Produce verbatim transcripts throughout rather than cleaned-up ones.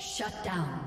Shut down.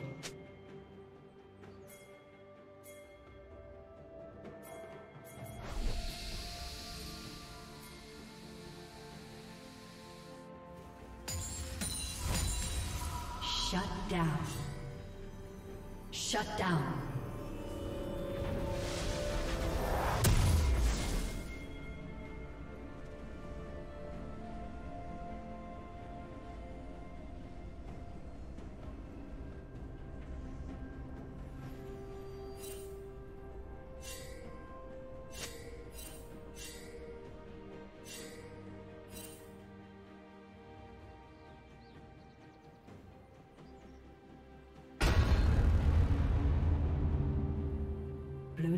Shut down. Shut down. Blue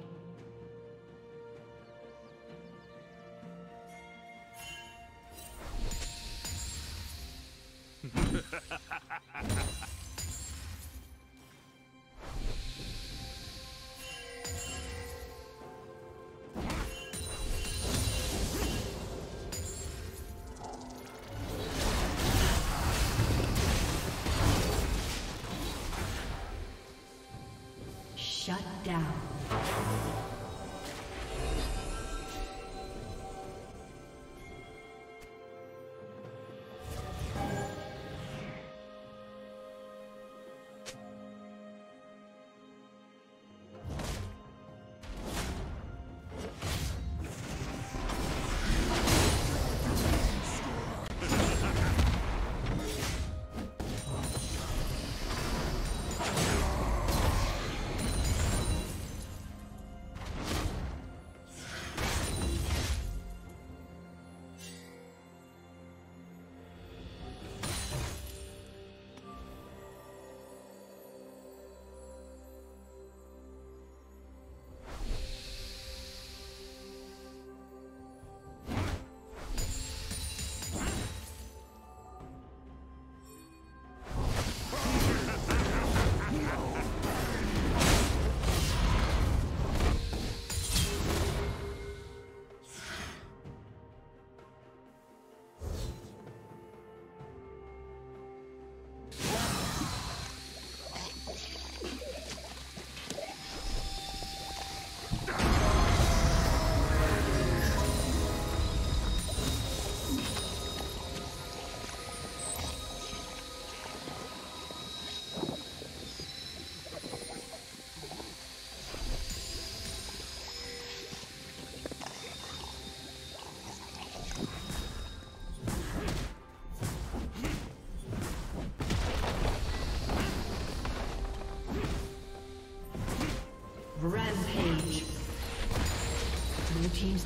team's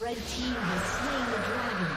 Red team has slain the dragon.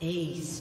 Aced.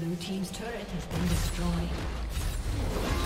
Blue team's turret has been destroyed.